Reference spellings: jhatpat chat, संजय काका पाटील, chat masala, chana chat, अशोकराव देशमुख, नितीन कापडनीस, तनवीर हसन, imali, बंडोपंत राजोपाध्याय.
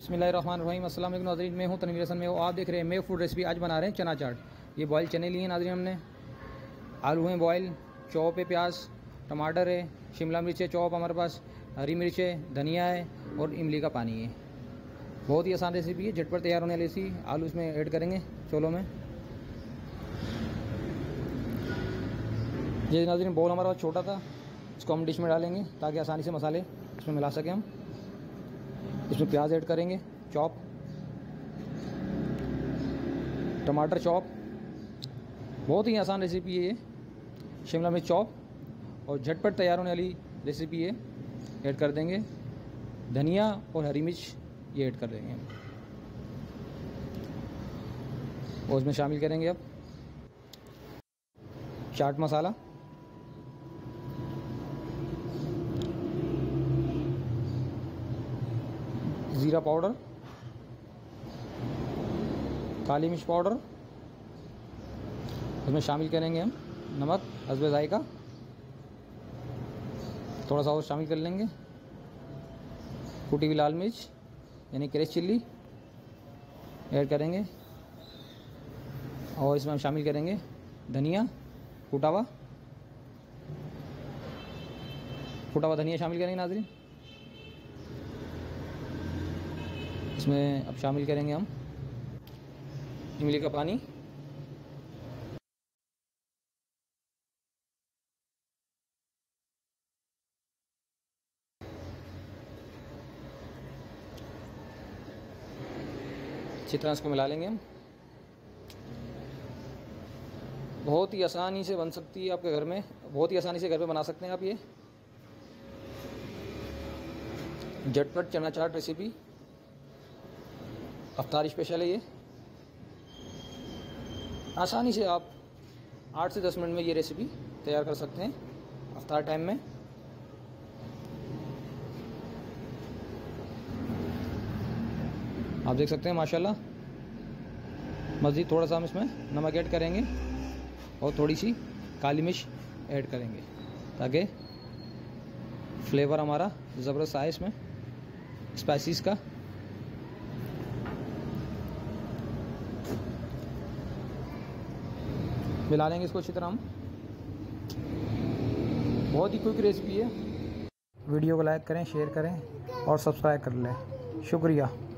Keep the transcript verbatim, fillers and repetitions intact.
बिस्मिल्लाहिर्रहमानिर्रहीम अस्सलाम वालेकुम नाज़रीन, मैं हूं तनवीर हसन। मैं हूं आप देख रहे हैं मैं फूड रेसिपी। आज बना रहे हैं चना चाट। ये बॉयल चने लिए हैं नाज़रीन हमने, आलू हैं बॉयल, चॉप है, प्याज, टमाटर है, शिमला मिर्च है, चॉप हमारे पास, हरी मिर्च है, धनिया है और इमली का पानी है। बहुत ही आसान रेसिपी है, झटपट तैयार होने वाली सी। आलू इसमें ऐड करेंगे चोलों में। ये नाज़रीन बॉल हमारे पास छोटा था, इसको हम डिश में डालेंगे ताकि आसानी से मसाले इसमें मिला सकें हम। इसमें प्याज ऐड करेंगे, चॉप, टमाटर चॉप, बहुत ही आसान रेसिपी है ये, शिमला मिर्च चॉप और झटपट तैयार होने वाली रेसिपी है। ऐड कर देंगे धनिया और हरी मिर्च, ये ऐड कर देंगे और उसमें शामिल करेंगे अब चाट मसाला, जीरा पाउडर, काली मिर्च पाउडर, उसमें शामिल करेंगे हम नमक हस्ब जायका, थोड़ा सा और शामिल कर लेंगे, कुटी हुई लाल मिर्च यानी क्रेश चिल्ली ऐड करेंगे और इसमें हम शामिल करेंगे धनिया, कुटा हुआ कुटा हुआ धनिया शामिल करेंगे नाज़रीन। इसमें अब शामिल करेंगे हम इमली का पानी, अच्छी तरह इसको मिला लेंगे हम। बहुत ही आसानी से बन सकती है आपके घर में, बहुत ही आसानी से घर पे बना सकते हैं आप ये झटपट चना चाट रेसिपी। अफ्तार स्पेशल है ये, आसानी से आप आठ से दस मिनट में ये रेसिपी तैयार कर सकते हैं अफ्तार टाइम में। आप देख सकते हैं माशाल्लाह। मज़ीद थोड़ा सा हम इसमें नमक ऐड करेंगे और थोड़ी सी काली मिर्च ऐड करेंगे ताकि फ्लेवर हमारा ज़बरदस्त आए इसमें स्पाइसेस का। मिला लेंगे इसको अच्छी तरह हम। बहुत ही क्विक रेसिपी है। वीडियो को लाइक करें, शेयर करें और सब्सक्राइब कर लें। शुक्रिया।